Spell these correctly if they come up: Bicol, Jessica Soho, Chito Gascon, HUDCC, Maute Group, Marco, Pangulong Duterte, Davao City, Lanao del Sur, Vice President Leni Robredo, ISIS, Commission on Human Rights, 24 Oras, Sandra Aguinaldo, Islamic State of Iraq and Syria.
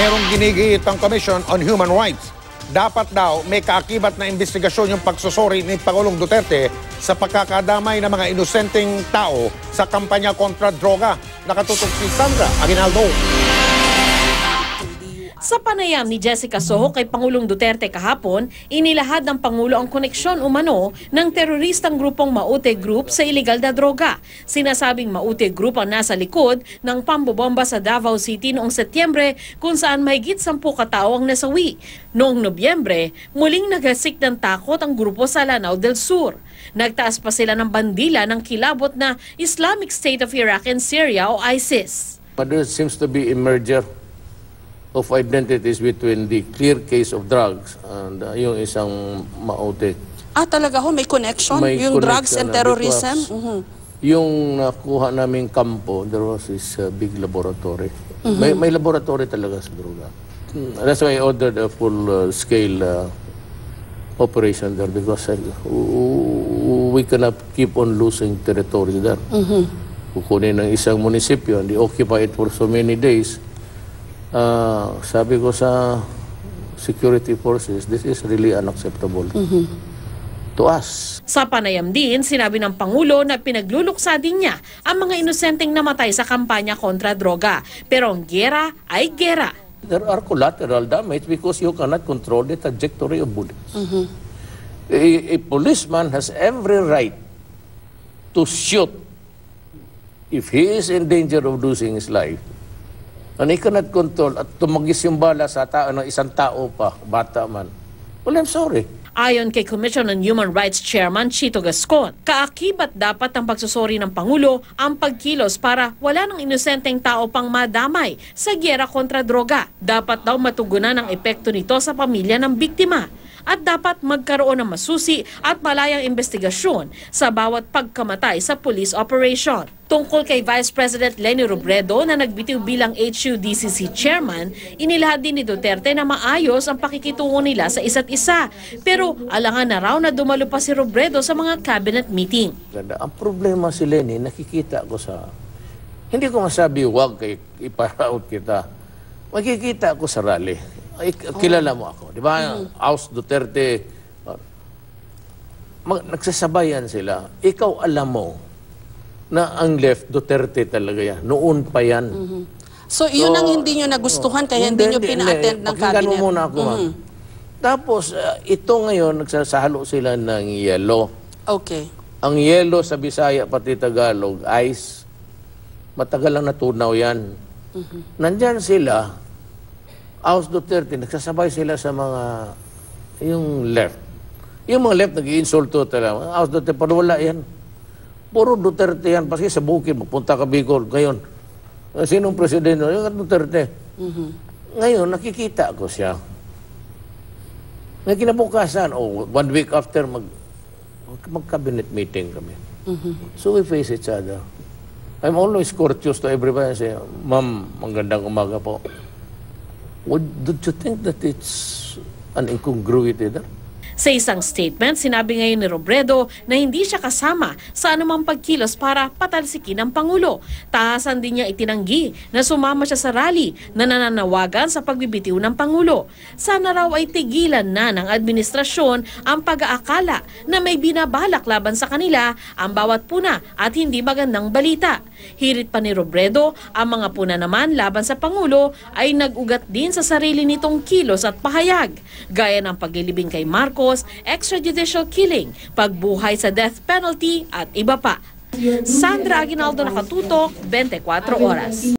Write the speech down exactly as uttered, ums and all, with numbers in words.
Merong ginigit ang Commission on Human Rights. Dapat daw may kaakibat na investigasyon yung pagsusuri ni Pangulong Duterte sa pagkakadamay ng mga inosenteng tao sa kampanya kontra droga. Nakatutok si Sandra Aguinaldo. Sa panayam ni Jessica Soho kay Pangulong Duterte kahapon, inilahad ng Pangulo ang koneksyon umano ng teroristang grupong Maute Group sa iligal na droga. Sinasabing Maute Group ang nasa likod ng pambobomba sa Davao City noong Setyembre kung saan mahigit sampu katao ang nasawi. Noong Nobyembre, muling naghasik ng takot ang grupo sa Lanao del Sur. Nagtaas pa sila ng bandila ng kilabot na Islamic State of Iraq and Syria o ISIS. But there seems to be a merger of identities between the clear case of drugs and uh, yung isang Maute. Ah, talaga ho? May connection? May yung drugs and terrorism? Mm-hmm. Yung nakuha naming kampo, there was this uh, big laboratory. Mm-hmm. May, may laboratory talaga sa droga. Mm-hmm. That's why I ordered a full-scale uh, uh, operation there because uh, we cannot keep on losing territory there. Mm-hmm. Kukunin ng isang munisipyo, and they occupy it for so many days. Uh, sabi ko sa security forces, this is really unacceptable. Mm-hmm. To us. Sa panayam din, sinabi ng Pangulo na pinagluluksa din niya ang mga inosenteng namatay sa kampanya kontra droga. Pero ang gera ay gera. There are collateral damage because you cannot control the trajectory of bullets. Mm-hmm. a, a policeman has every right to shoot if he is in danger of losing his life. And he cannot control at tumagis yung bala sa tao ng isang tao pa, bata man. Well, I'm sorry. Ayon kay Commission on Human Rights Chairman Chito Gascon, kaakibat dapat ang pagsusuri ng Pangulo ang pagkilos para wala ng inosenteng tao pang madamay sa giyera kontra droga. Dapat daw matugunan ang epekto nito sa pamilya ng biktima at dapat magkaroon ng masusi at malayang investigasyon sa bawat pagkamatay sa police operation. Tungkol kay Vice President Leni Robredo na nagbitiw bilang H U D C C Chairman, inilahad din ni Duterte na maayos ang pakikitungo nila sa isa't isa. Pero alangan na raw na dumalo pa si Robredo sa mga cabinet meeting. Ang problema si Leni, nakikita ko sa... Hindi ko masabi huwag kay iparaut kita. Makikita ko sa rally. Ay, kilala mo ako, di ba? Mm. House Duterte, mag nagsasabayan sila. Ikaw alam mo na ang left Duterte talaga yan. Noon pa yan. Mm-hmm. So, yun so, ang hindi nyo nagustuhan kaya hindi, hindi nyo pina-attend ng cabinet. Pakinggan mo muna ako, mm-hmm. ma'am. Tapos, uh, ito ngayon, nagsasahalo sila ng yellow. Okay. Ang yellow sa Bisaya, pati Tagalog, ice. Matagal lang natunaw yan. Mm-hmm. Nandyan sila, House Duterte, nagsasabay sila sa mga, yung left. Yung mga left, nag-i-insulto talaga. House Duterte, pero wala yan. Puro Duterte yan. Paski sa bukid, magpunta ka Bicol, ngayon. Sinong presidente? Yung Duterte. Mm-hmm. Ngayon, nakikita ko siya. Ngayon, kinabukasan, oh, one week after, mag, mag-cabinet meeting kami. Mm-hmm. So we face each other. I'm always courteous to everybody. I say, ma'am, magandang umaga po. Would, don't you think that it's an incongruity there? Sa isang statement, sinabi ngayon ni Robredo na hindi siya kasama sa anumang pagkilos para patalsikin ang Pangulo. Tahasan din niya itinanggi na sumama siya sa rally na nananawagan sa pagbibitiw ng Pangulo. Sana raw ay tigilan na ng administrasyon ang pag-aakala na may binabalak laban sa kanila ang bawat puna at hindi magandang balita. Hirit pa ni Robredo, ang mga puna naman laban sa Pangulo ay nag-ugat din sa sarili nitong kilos at pahayag. Gaya ng paglilibing kay Marco, extrajudicial killing, pagbuhay sa death penalty at iba pa. Sandra Aguinaldo, nakatutok, twenty-four Oras.